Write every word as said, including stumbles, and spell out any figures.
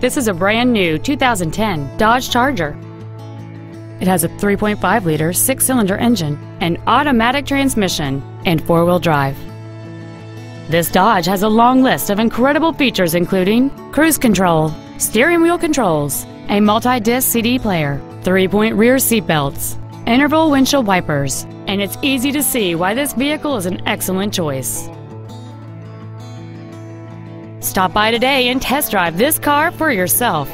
This is a brand new two thousand ten Dodge Charger. It has a three point five liter six-cylinder engine, an automatic transmission, and four-wheel drive. This Dodge has a long list of incredible features including cruise control, steering wheel controls, a multi-disc C D player, three-point rear seatbelts, interval windshield wipers, and it's easy to see why this vehicle is an excellent choice. Stop by today and test drive this car for yourself.